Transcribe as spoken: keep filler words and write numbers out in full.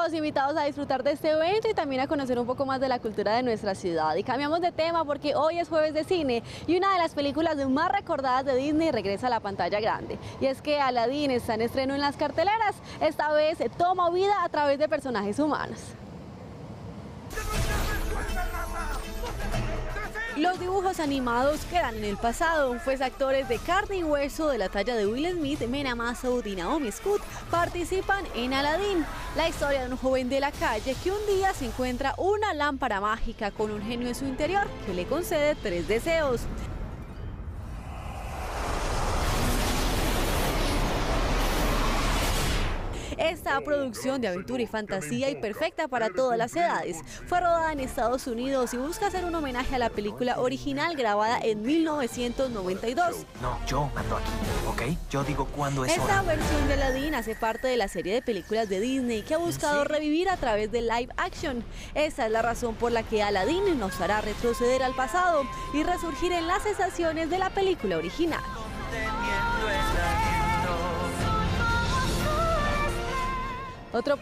todos invitados a disfrutar de este evento y también a conocer un poco más de la cultura de nuestra ciudad. Y cambiamos de tema porque hoy es jueves de cine y una de las películas más recordadas de Disney regresa a la pantalla grande. Y es que Aladín está en estreno en las carteleras, esta vez toma vida a través de personajes humanos. Los dibujos animados quedan en el pasado, pues actores de carne y hueso de la talla de Will Smith, Mena Massoud y Naomi Scott participan en Aladín, la historia de un joven de la calle que un día se encuentra una lámpara mágica con un genio en su interior que le concede tres deseos. Esta producción de aventura y fantasía y perfecta para todas las edades fue rodada en Estados Unidos y busca hacer un homenaje a la película original grabada en mil novecientos noventa y dos. No, yo mando aquí, ¿ok? Yo digo cuándo es hora. Esta versión de Aladín hace parte de la serie de películas de Disney que ha buscado revivir a través de live action. Esa es la razón por la que Aladín nos hará retroceder al pasado y resurgir en las sensaciones de la película original. Otro